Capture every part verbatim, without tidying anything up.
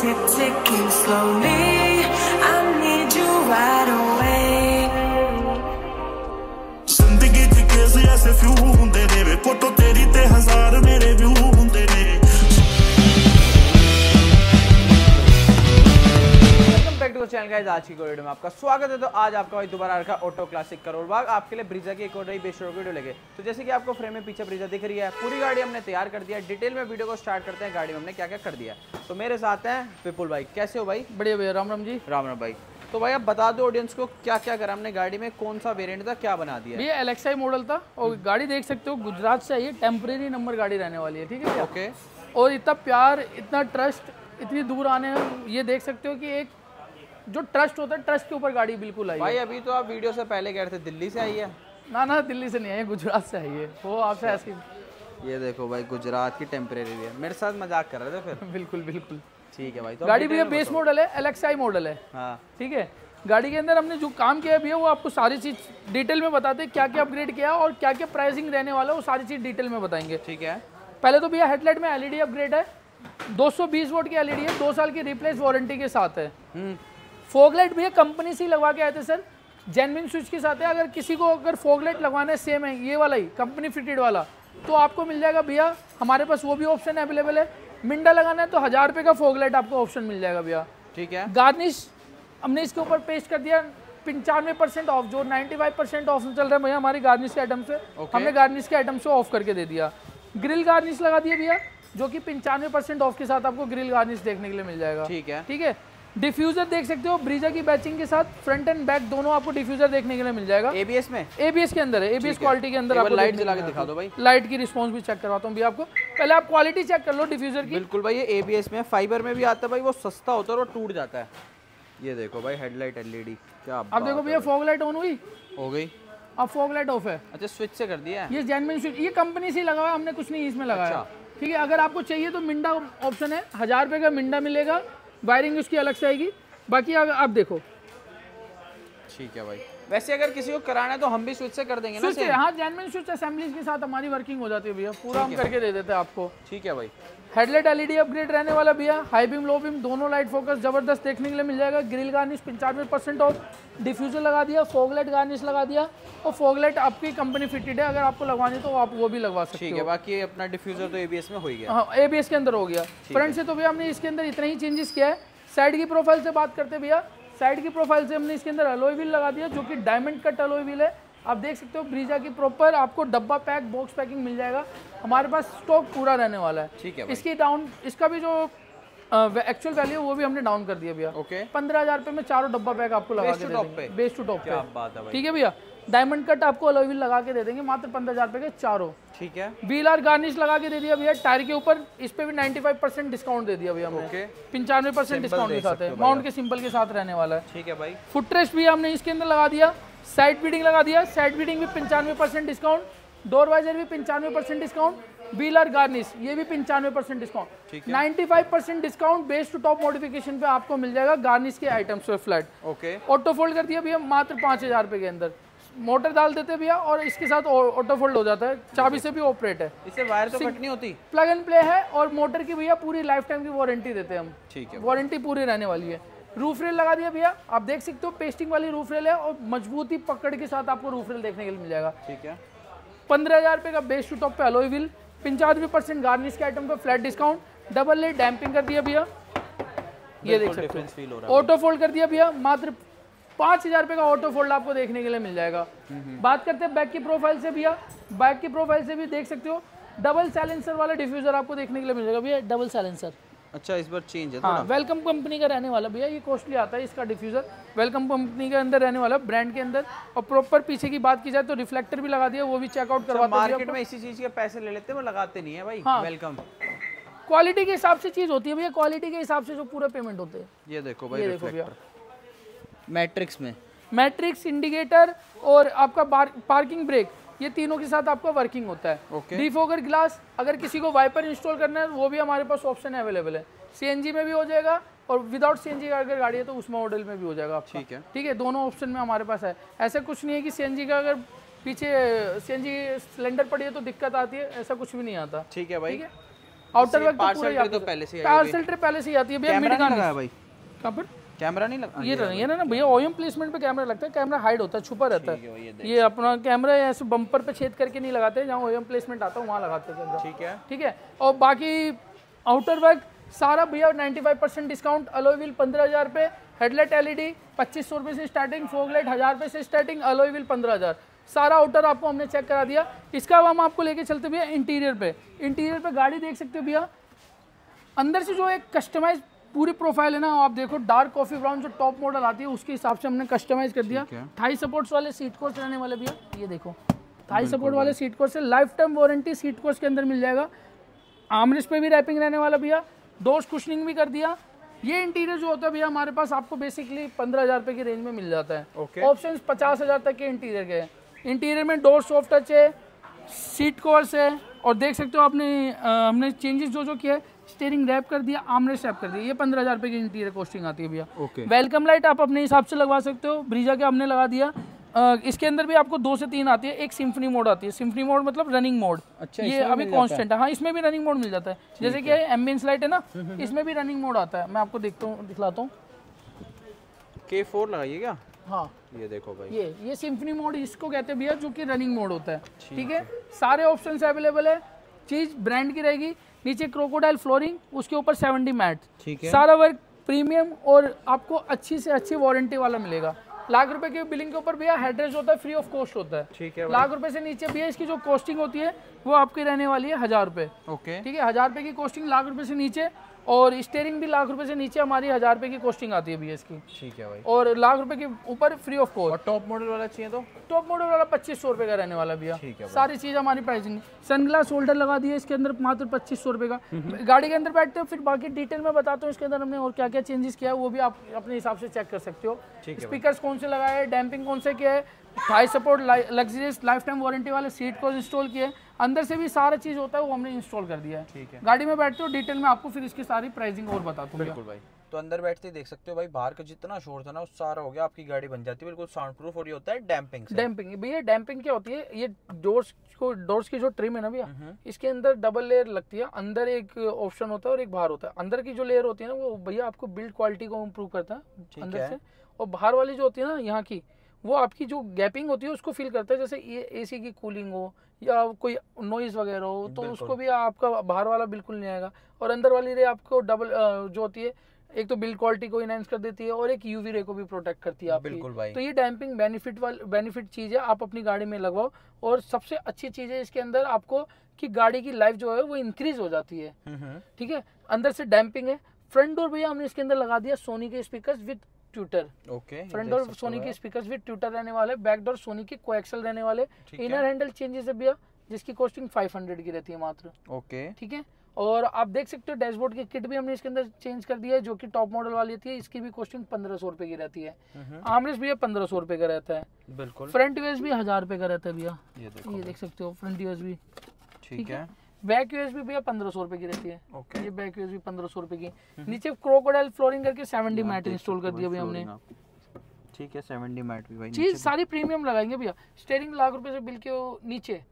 keeps me ticking slowly. I need you right away. जिंदगी के कैसे ऐसे फ्यू होते ने फोटो तेरी ते हजार मेरे व्यू होते ने। चैनल गाइस आज की वीडियो में आपका स्वागत है। तो आज आपका भाई दोबारा आ रखा ऑटो क्लासिक करोल बाग आपके लिए ब्रेज़ा की एक और नई बेशोर वीडियो लेके। तो जैसे कि आपको फ्रेम में पीछे ब्रेज़ा दिख रही है, पूरी गाड़ी हमने तैयार कर दिया। डिटेल में वीडियो को स्टार्ट करते हैं, गाड़ी में हमने क्या क्या कर दिया। तो मेरे साथ हैं विपुल भाई, कैसे हो भाई? बढ़िया भैया, राम राम जी। राम राम भाई। तो भाई आप बता दो ऑडियंस को क्या क्या करा हमने गाड़ी में, कौन सा वेरिएंट था, क्या बना दिया? ये एलेक्सा मॉडल था और गाड़ी देख सकते हो गुजरात से आई है, टेम्परेरी नंबर गाड़ी रहने वाली है, ठीक है ओके। और इतना प्यार, इतना ट्रस्ट, इतनी दूर आने, ये देख सकते हो कि एक जो ट्रस्ट होता है, ट्रस्ट के ऊपर गाड़ी बिल्कुल आई भाई है। अभी तो आप वीडियो से पहले कह रहे थे दिल्ली से आई है। ना ना दिल्ली से नहीं आई, गुजरात से आई है वो आपसे ऐसी। ये देखो भाई गुजरात की टेम्परेरी है, मेरे साथ मजाक कर रहे थे फिर। बिल्कुल बिल्कुल ठीक है भाई। तो गाड़ी भी बेस मॉडल है, एलेक्सा मॉडल है ठीक है। गाड़ी के अंदर हमने जो काम किया है वो आपको सारी चीज़ डिटेल में बताते हैं, क्या क्या अपग्रेड किया और क्या क्या प्राइसिंग रहने वाला है वो सारी चीज़ डिटेल में बताएंगे ठीक है। पहले तो भैया हेडलाइट में एलईडी अपग्रेड है, दो सौ बीस वोट की एलईडी है, दो साल की रिप्लेस वारंटी के साथ है। फोगलाइट भैया कंपनी से ही लगवा के आए थे सर, जेनविन स्विच के साथ है। अगर किसी को अगर फोगलाइट लगवाना है सेम है ये वाला ही कंपनी फिटेड वाला तो आपको मिल जाएगा भैया, हमारे पास वो भी ऑप्शन अवेलेबल है। मिंडा लगाना है तो हज़ार रुपये का फोगलाइट आपको ऑप्शन मिल जाएगा भैया ठीक है। गार्निश हमने इसके ऊपर पेस्ट कर दिया, पंचानवे परसेंट ऑफ जो नाइन्टी फाइव परसेंट ऑफ चल रहा है भैया हमारी गार्निश के आइटम से, हमने गार्निश के आइटम से ऑफ करके दे दिया। ग्रिल गार्निश लगा दिया भैया जो कि पंचानवे परसेंट ऑफ के साथ आपको ग्रिल गार्निश देखने के लिए मिल जाएगा ठीक है ठीक है। डिफ्यूजर देख सकते हो ब्रेज़ा की बैचिंग के साथ, फ्रंट एंड बैक दोनों आपको डिफ्यूजर देखने के लिए मिल जाएगा। एबीएस में, एबीएस के अंदर है, एबीएस क्वालिटी के अंदर। आपको लाइट जला के दिखा दो भाई, लाइट की रिस्पांस भी चेक करवाता हूं भैया आपको। पहले आप क्वालिटी चेक कर लो डिफ्यूजर की। बिल्कुल भाई ये एबीएस में, फाइबर में भी आता है भाई, वो सस्ता होता है और टूट जाता है। ये देखो भाई हेडलाइट एलईडी, क्या आप देखो भैया फॉग लाइट ऑन हुई हो गई, अब फॉग लाइट ऑफ है। अच्छा स्विच से कर दिया है, ये जेन्युइन स्विच, ये कंपनी से लगाया हमने, कुछ नहीं इसमें लगाया ठीक है। अगर आपको चाहिए तो मिंडा ऑप्शन है, हजार रुपये का मिंडा मिलेगा, वायरिंग उसकी अलग से आएगी। बाकी अगर आप देखो ठीक है भाई। वैसे अगर किसी को कराना है तो हम भी स्विच से कर देंगे ना से? हाँ जेन्युइन स्विच असेंबलीज के साथ हमारी वर्किंग हो जाती है भैया, पूरा हम करके दे देते हैं आपको ठीक है भाई। हेडलाइट एलईडी अपग्रेड रहने वाला भैया, हाई बीम लो बीम दोनों लाइट फोकस जबरदस्त देखने के लिए मिल जाएगा। ग्रिल गार्निश पंचानवे परसेंट ऑफ, डिफ्यूजर लगा दिया, फोगलाइट गार्निश लगा दिया। और फोगलाइट आपकी कंपनी फिटेड है, अगर आपको लगवानी तो आप वो भी लगवा सकते हो। बाकी अपना डिफ्यूजर तो एबीएस में हो गया, हाँ एबीएस के अंदर हो गया। फ्रंट से तो भैया हमने इसके अंदर इतना ही चेंजेस किया है। साइड की प्रोफाइल से बात करते भैया, साइड की प्रोफाइल से हमने इसके अंदर अलॉय व्हील लगा दिया जो कि डायमंड कट अलॉय व्हील है। आप देख सकते हो ब्रेज़ा की प्रॉपर आपको डब्बा पैक बॉक्स पैकिंग मिल जाएगा, हमारे पास स्टॉक पूरा रहने वाला है ठीक है। इसकी डाउन, इसका भी जो एक्चुअल वैल्यू वो भी हमने डाउन कर दिया भैया ओके। पंद्रह हज़ार रुपये में चारों डब्बा पैक आपको लगा के दे देंगे, बेस टू टॉप पे ठीक है भैया। डायमंड कट आपको अलॉय व्हील लगा के दे देंगे मात्र पंद्रह हज़ार रुपये के चारों ठीक है। व्हील आर गार्निश लगा के दे दिया भैया। टायर के ऊपर इस पर भी नाइन्टी फाइव परसेंट डिस्काउंट दे दिया भैया हमने, पंचानवे परसेंट डिस्काउंट के साथ है, माउंट के सिंपल के साथ रहने वाला है ठीक है भाई। फुटरेस्ट भी हमने इसके अंदर लगा दिया, साइड बीडिंग लगा दिया, साइड बीडिंग भी पंचानवे परसेंट डिस्काउंट, डोर वाइजर भी पंचानवे परसेंट डिस्काउंट, व्हीलर गार्निश ये भी पंचानवे percent discount, ninety five percent discount base to top modification पे आपको मिल जाएगा गार्निश के आइटम्स पे फ्लैट ओके। ऑटो फोल्ड कर दिया भैया मात्र पाँच हज़ार रुपये के अंदर, मोटर डाल देते भैया और इसके साथ ऑटो फोल्ड हो जाता है, चाबी से भी ऑपरेट है, इससे वायर तो कट नहीं होती, प्लग एंड प्ले है। और मोटर की भैया पूरी लाइफ टाइम की वारंटी देते हैं हम ठीक है, वारंटी पूरी रहने वाली है। रूफ रेल लगा दिया भैया, आप देख सकते हो पेस्टिंग वाली रूफ रेल है और मजबूती पकड़ के साथ आपको रूफ रेल देखने के लिए मिल जाएगा ठीक है। पंद्रह हज़ार रुपये का बेस टू टॉप पे अलॉय व्हील, पंचानवे परसेंट गार्निश के आइटम पे flat discount, double lead damping कर दिया भैया, ये देख सकते हो ऑटो फोल्ड कर दिया भैया मात्र पाँच हज़ार रुपये का ऑटो फोल्ड आपको देखने के लिए मिल जाएगा। बात करते हैं बैक की प्रोफाइल से भैया, बैक की प्रोफाइल से भी देख सकते हो डबल साइलेंसर वाला डिफ्यूजर आपको देखने के लिए मिल जाएगा भैया, डबल साइलेंसर अच्छा इस बार चेंज है हाँ। वेलकम कंपनी का रहने वाला भैया, ये कॉस्टली आता है इसका डिफ्यूजर, वेलकम कंपनी के अंदर रहने वाला ब्रांड के अंदर। और प्रॉपर पीछे की बात की जाए तो रिफ्लेक्टर भी लगा दिया, वो भी चेकआउट करवाते हैं। मार्केट में इसी चीज़ के पैसे ले लेते हैं, वो लगाते नहीं है भाई हाँ। वेलकम क्वालिटी के हिसाब से चीज़ होती है भैया, क्वालिटी के हिसाब से जो पूरा पेमेंट होते हैं। ये देखो भाई देखो भैया मैट्रिक्स में, मैट्रिक्स इंडिकेटर और आपका पार्किंग ब्रेक ये तीनों के साथ आपका वर्किंग होता है ओके। डिफोगर ग्लास, अगर किसी को वाइपर इंस्टॉल करना है वो भी हमारे पास ऑप्शन अवेलेबल है, सीएनजी में भी हो जाएगा और विदाउट सीएनजी का अगर गाड़ी है तो उस मॉडल में भी हो जाएगा आपका ठीक है ठीक है। दोनों ऑप्शन में हमारे पास है, ऐसा कुछ नहीं है कि सीएनजी का अगर पीछे सीएनजी सिलेंडर पड़ी है तो दिक्कत आती है, ऐसा कुछ भी नहीं आता ठीक है भाई ठीक है। आउटर वर्क तो पहले से पहले से ही आती है भैया। मिड गार्ड है भाई, कहां पर कैमरा नहीं लगा ये ये ना ना भैया। ओएम प्लेसमेंट पे कैमरा लगता है, कैमरा हाइड होता है, छुपा रहता है। ये, ये अपना कैमरा ऐसे बम्पर पे छेद करके नहीं लगाते, जहाँ ओएम प्लेसमेंट आता है वहाँ लगाते हैं कैमरा। ठीक है ठीक है। और बाकी आउटर वर्क सारा भैया पचानवे परसेंट डिस्काउंट। अलॉय व्हील पंद्रह हज़ार रुपये, हेडलाइट एलईडी पच्चीस सौ रुपये से स्टार्टिंग, फोग लाइट हज़ार रुपये से स्टार्टिंग, अलॉय व्हील पंद्रह हज़ार। सारा आउटर आपको हमने चेक करा दिया। इसका अब हम आपको लेके चलते भैया इंटीरियर पे। इंटीरियर पे गाड़ी देख सकते हो भैया, अंदर से जो एक कस्टमाइज पूरी प्रोफाइल है ना, आप देखो डार्क कॉफी ब्राउन जो टॉप मॉडल आती है उसके हिसाब से हमने कस्टमाइज कर दिया। थाई सपोर्ट्स वाले सीट कोर्स रहने वाले भैया, ये देखो थाई सपोर्ट वाले सीट कोर्स से lifetime warranty seat course के अंदर मिल जाएगा। आर्मरेस्ट पे भी रैपिंग रहने वाला भैया, डोर्स कुशनिंग भी कर दिया। ये इंटीरियर जो होता है भैया हमारे पास आपको बेसिकली पंद्रह हज़ार रुपये की रेंज में मिल जाता है। ऑप्शन पचास हज़ार तक के इंटीरियर के हैं। इंटीरियर में डोर सॉफ्ट टच है, सीट कवर्स है, और देख सकते हो आपने हमने चेंजेस जो जो किया है, स्टीयरिंग रैप कर दिया, आर्मरेस्ट रैप कर दिया। ये पंद्रह हज़ार रुपये की इंटीरियर कॉस्टिंग आती है भैया। ओके। वेलकम लाइट आप अपने हिसाब से लगवा सकते हो, ब्रीजा के हमने लगा दिया। आ, इसके अंदर भी आपको दो से तीन आती है। एक सिम्फनी मोड आती है, सिम्फनी मोड मतलब रनिंग मोड। अच्छा, ये अभी कांस्टेंट है। हाँ, इसमें भी रनिंग मोड मिल जाता है। जैसे कि एम्बियंस लाइट है ना, इसमें भी रनिंग मोड आता है। मैं आपको देखता हूँ दिखलाता हूँ, के फोर लगाइएगा। हाँ ये देखो भाई, ये ये सिम्फनी मोड इसको कहते हैं भैया, जो कि रनिंग मोड होता है। ठीक है, सारे ऑप्शंस अवेलेबल है। चीज ब्रांड की रहेगी, नीचे क्रोकोडाइल फ्लोरिंग, उसके ऊपर सेवेंटी मैट। ठीक है, सारा वर्क प्रीमियम और आपको अच्छी से अच्छी वारंटी वाला मिलेगा। लाख रुपए की बिलिंग के ऊपर भैया हेडरेस्ट होता है, फ्री ऑफ कॉस्ट होता है। ठीक है, लाख रुपए से नीचे भैया इसकी जो कॉस्टिंग होती है वो आपकी रहने वाली है हजार रुपए। ओके ठीक है, हजार रुपए की कॉस्टिंग लाख रुपए से नीचे, और स्टेयरिंग भी लाख रुपए से नीचे हमारी हजार रुपए की कॉस्टिंग आती है भैया इसकी। ठीक है भाई, और लाख रुपए के ऊपर free of cost. Top model वाला चाहिए तो टॉप मॉडल वाला पच्चीस सौ रुपए का रहने वाला भैया। सारी चीज हमारी प्राइसिंग। सनग्लास होल्डर लगा दिया इसके अंदर मात्र पच्चीस सौ रुपए का। गाड़ी के अंदर बैठते हो, फिर बाकी डिटेल में बताता हूँ इसके अंदर हमने और क्या क्या चेंजेस किया है, वो भी आप अपने हिसाब से चेक कर सकते हो। स्पीकर कौन से लगाया है, डैम्पिंग कौन से किया है, thigh support, luxurious lifetime warranty वाले सीट को इंस्टॉल किए, अंदर से भी सारा चीज होता है वो हमने इंस्टॉल कर दिया है। ठीक है, गाड़ी में बैठते हो डिटेल में आपको फिर इसकी सारी प्राइसिंग और बताता हूँ। बिल्कुल भाई, तो अंदर बैठते ही देख सकते हो भाई, बाहर का जितना शोर था ना उस सारा हो गया, आपकी गाड़ी बन जाती है बिल्कुल साउंड प्रूफ। और ये होता है डैम्पिंग। डैम्पिंग भैया, डैम्पिंग क्या होती है, ये डोर्स को, डोर्स की जो ट्रिम है ना भैया, इसके अंदर डबल लेयर लगती है, अंदर एक ऑप्शन होता है और एक बाहर होता है। अंदर की जो लेयर होती है ना वो भैया आपको बिल्ड क्वालिटी को इम्प्रूव करता है अंदर से, और बाहर वाली जो होती है ना यहाँ की, वो आपकी जो गैपिंग होती है उसको फील करता है। जैसे ये एसी की कूलिंग हो या कोई नॉइज़ वगैरह हो तो उसको भी आपका बाहर वाला बिल्कुल नहीं आएगा, और अंदर वाली रे आपको डबल जो होती है, एक तो बिल्ड क्वालिटी को इनहेंस कर देती है और एक यूवी रे को भी प्रोटेक्ट करती है आपकी। बिल्कुल भाई, तो ये डैम्पिंग बेनिफिट वाली बेनिफिट चीज़ है, आप अपनी गाड़ी में लगवाओ। और सबसे अच्छी चीज़ है इसके अंदर आपको कि गाड़ी की लाइफ जो है वो इंक्रीज हो जाती है। ठीक है, अंदर से डैम्पिंग है। फ्रंट डोर भैया हमने इसके अंदर लगा दिया सोनी के speakers with tweeter. Okay, front door Sony के स्पीकर्स विद ट्यूटर रहने वाले, बैक डोर सोनी के कोएक्सल रहने वाले। इनर हैंडल चेंजेस है भैया, जिसकी कॉस्टिंग पाँच सौ की रहती है मात्र। ओके ठीक है, और आप देख सकते हो डैशबोर्ड की किट भी हमने इसके अंदर चेंज कर दिया है, जो कि टॉप मॉडल वाली थी, इसकी भी कॉस्टिंग पंद्रह सौ रुपए की रहती है। आर्मरेस्ट भैया पंद्रह सौ रुपए का रहता है। बिल्कुल, फ्रंट यूएसबी भी हजार रुपए का रहता है भैया, ये देख सकते हो फ्रंट यूएसबी। ठीक है, बैक यूएसबी भैया पंद्रह सौ रुपए की रहती है। okay. ये बैक यूएसबी पंद्रह सौ रुपए की। नीचे क्रोकोडाइल फ्लोरिंग करके सेवेंटी मैट इंस्टॉल कर दिया भैया हमने। ठीक है, सेवेंटी मैट भी भाई, चीज सारी प्रीमियम लगाएंगे भैया। स्टीयरिंग लाख रुपए से बिल के नीचे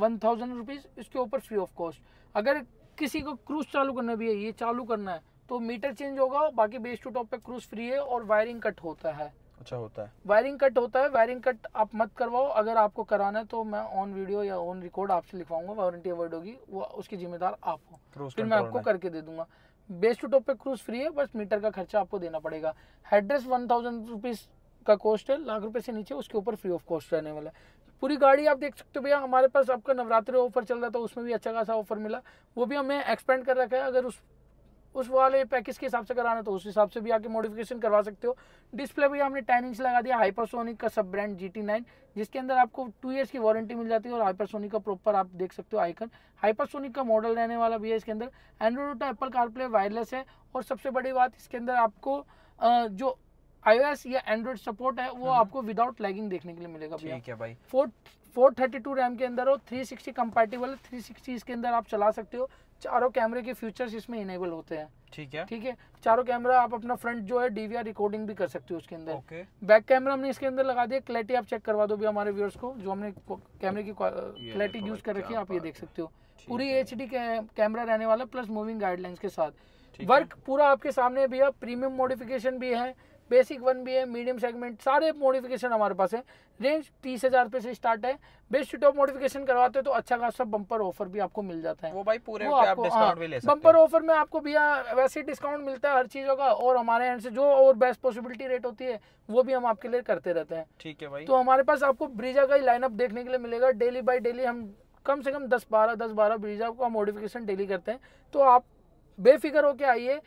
वन थाउजेंड रुपीज, इसके ऊपर फ्री ऑफ कॉस्ट। अगर किसी को क्रूज चालू करना है भैया, ये चालू करना है तो मीटर चेंज होगा, बाकी बेस टू टॉप पे क्रूज फ्री है। और वायरिंग कट होता है। अच्छा होता है, वायरिंग कट होता है। वायरिंग कट आप मत करवाओ, अगर आपको कराना है तो मैं ऑन वीडियो या ऑन रिकॉर्ड आपसे लिखवाऊंगा, वारंटी अवॉइड होगी, वो उसकी जिम्मेदार आप हो, फिर मैं आपको करके दे दूंगा। बेस टू टॉप पे क्रूज फ्री है, बस मीटर का खर्चा आपको देना पड़ेगा। हेडरेस्ट वन थाउजेंड रुपीज का कॉस्ट है, लाख रुपए से नीचे उसके ऊपर फ्री ऑफ कॉस्ट रहने वाला है। पूरी गाड़ी आप देख सकते हो भैया। हमारे पास आपका नवरात्रि ऑफर चल रहा था, उसमें भी अच्छा खासा ऑफर मिला, वो भी हमें एक्सपेंड कर रखा है। अगर उस उस वाले पैकेज के हिसाब से कराना तो उस हिसाब से भी आके मॉडिफिकेशन करवा सकते हो। डिस्प्ले भी हमने टेन इंच लगा दिया, हाइपरसोनिक का सब ब्रांड जी टी नाइन, जिसके अंदर आपको टू इयर्स की वारंटी मिल जाती है। और हाइपरसोनिक का प्रॉपर आप देख सकते हो आइकन, हाइपरसोनिक का मॉडल रहने वाला भी है। इसके अंदर एंड्रॉइड और एप्पल कारप्ले वायरलेस है, और सबसे बड़ी बात इसके अंदर आपको जो आईओएस या एंड्रॉइड सपोर्ट है वो आपको विदाउट लैगिंग देखने के लिए मिलेगा भैया। ठीक है भाई, four four thirty two RAM के अंदर हो, three sixty compatible, three sixty इसके अंदर आप चला सकते हो। चारों कैमरे के फीचर्स इसमें इनेबल होते हैं। ठीक है ठीक है, चारों कैमरा आप अपना फ्रंट जो है डीवीआर रिकॉर्डिंग भी कर सकते हो उसके अंदर। ओके, बैक कैमरा हमने इसके अंदर लगा दिया। क्लैरिटी आप चेक करवा दो भी हमारे व्यूअर्स को, जो हमने कैमरे की क्लैरिटी यूज कर रखी है, आप ये देख सकते हो। पूरी एच डी कैमरा रहने वाला प्लस मूविंग गाइडलाइंस के साथ। वर्क पूरा आपके सामने भी है, प्रीमियम मॉडिफिकेशन भी है, बेसिक वन भी है, मीडियम सेगमेंट, सारे मॉडिफिकेशन हमारे पास है। रेंज तीस हज़ार रुपये से स्टार्ट है। बेस्ट टॉप मॉडिफिकेशन करवाते हैं तो अच्छा खासा बम्पर ऑफर भी आपको मिल जाता है। वो भाई पूरे वो आप डिस्काउंट भी ले सकते हैं। बम्पर ऑफर में आपको भैया वैसे डिस्काउंट मिलता है हर चीज़ों का, और हमारे यहाँ से जो और बेस्ट पॉसिबिलिटी रेट होती है वो भी हम आपके लिए करते रहते हैं। ठीक है भाई, तो हमारे पास आपको ब्रेज़ा का ही लाइनअप देखने के लिए मिलेगा। डेली बाई डेली हम कम से कम दस बारह दस बारह ब्रेज़ा का मॉडिफिकेशन डेली करते हैं, तो आप बेफिक्र होकर आइए,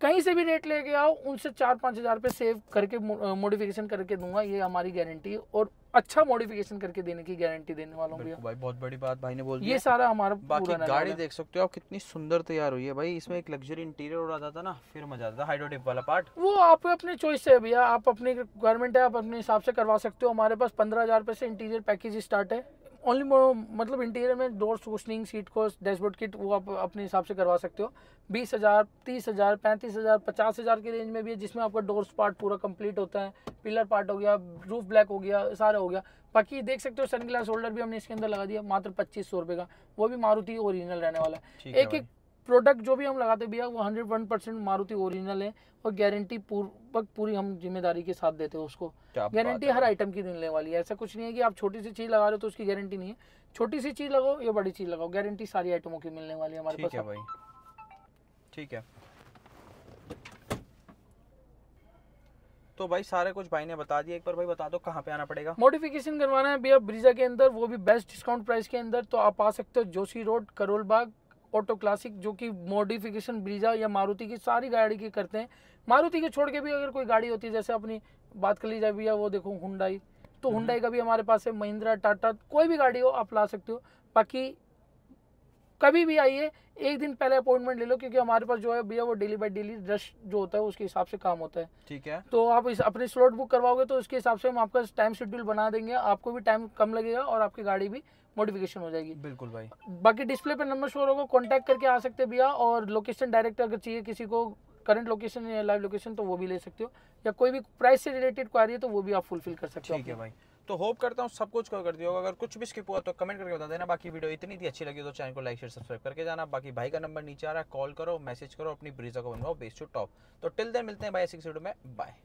कहीं से भी रेट लेके आओ, उनसे चार पाँच हज़ार रुपये सेव करके मॉडिफिकेशन करके दूंगा, ये हमारी गारंटी है। और अच्छा मॉडिफिकेशन करके देने की गारंटी देने वालों भी भाई, बहुत बड़ी बात भाई ने बोल दिया। ये सारा हमारा बाकी गाड़ी देख सकते हो आप कितनी सुंदर तैयार हुई है भाई। इसमें एक लग्जरी इंटीरियर हो रहा था ना, फिर मजा आता था। हाइड्रोटिप वाला पार्ट वो आप अपने चॉइस से भैया, आप अपनी रिक्वायरमेंट है, आप अपने हिसाब से करवा सकते हो। हमारे पास पंद्रह हज़ार रुपये से इंटीरियर पैकेज स्टार्ट है। ओनली मतलब इंटीरियर में डोर कुशनिंग, सीट कोस, डैशबोर्ड किट, वो आप अपने हिसाब से करवा सकते हो। बीस हज़ार, तीस हज़ार, पैंतीस हज़ार, पचास हज़ार की रेंज में भी है, जिसमें आपका डोर्स पार्ट पूरा कंप्लीट होता है, पिलर पार्ट हो गया, रूफ ब्लैक हो गया, सारा हो गया। बाकी देख सकते हो सन ग्लास होल्डर भी हमने इसके अंदर लगा दिया, मात्र पच्चीस सौ रुपये का, वो भी मारुति ओरिजिनल रहने वाला है। एक एक प्रोडक्ट जो भी हम लगाते भी है वो hundred one percent Maruti original है, और गारंटी पूर्वक पूरी हम जिम्मेदारी के साथ देते हैं उसको। गारंटी हर आइटम की मिलने वाली है, ऐसा कुछ नहीं है कि आप छोटी सी चीज़ लगा रहे हो तो उसकी गारंटी नहीं है। छोटी सी चीज़ लगाओ या बड़ी चीज़ लगाओ, गारंटी सारी आइटमों की मिलने वाली है हमारे पास। भाई ठीक है, तो भाई सारे कुछ भाई ने बता दिया। एक बार भाई बता दो कहाँ पे आना पड़ेगा। मॉडिफिकेशन करवाना है भैया ब्रेज़ा के अंदर, वो भी बेस्ट डिस्काउंट प्राइस के अंदर, तो आप आ सकते हो Joshi road Karol Bagh auto classic, जो कि मॉडिफिकेशन ब्रेज़ा या मारुति की सारी गाड़ी की करते हैं। मारुति के छोड़ के भी अगर कोई गाड़ी होती है, जैसे अपनी बात कर ली जाए भैया, वो देखो हुंडई, तो हुंडई का भी हमारे पास है, महिंद्रा, टाटा, कोई भी गाड़ी हो आप ला सकते हो। बाकी कभी भी आइए, एक दिन पहले अपॉइंटमेंट ले लो, क्योंकि हमारे पास जो है भैया वो डेली बाय डेली रश जो होता है उसके हिसाब से काम होता है। ठीक है, तो आप इस अपने स्लॉट बुक करवाओगे तो उसके हिसाब से हम आपका टाइम शेड्यूल बना देंगे, आपको भी टाइम कम लगेगा और आपकी गाड़ी भी मॉडिफिकेशन हो जाएगी। बिल्कुल भाई, बाकी डिस्प्ले पे नंबर शोर होगा, कॉन्टैक्ट करके आ सकते भैया। और लोकेशन डायरेक्ट अगर चाहिए किसी को, करंट लोकेशन या लाइव लोकेशन, तो वो भी ले सकते हो, या कोई भी प्राइस से रिलेटेड क्वारी है तो वो भी आप फुलफिल कर सकते हो। ठीक है भाई, तो होप करता हूँ सब कुछ कवर कर दिया होगा। अगर कुछ भी स्किप हुआ तो कमेंट करके बता देना। बाकी वीडियो इतनी थी, अच्छी लगी तो चैनल को लाइक शेयर सब्सक्राइब करके जाना। बाकी भाई का नंबर नीचे आ रहा है, कॉल करो, मैसेज करो, अपनी ब्रेज़ा को बनवाओ बेस्ट टू टॉप। तो टिल देन मिलते हैं भाई ऐसी वीडियो में, बाय।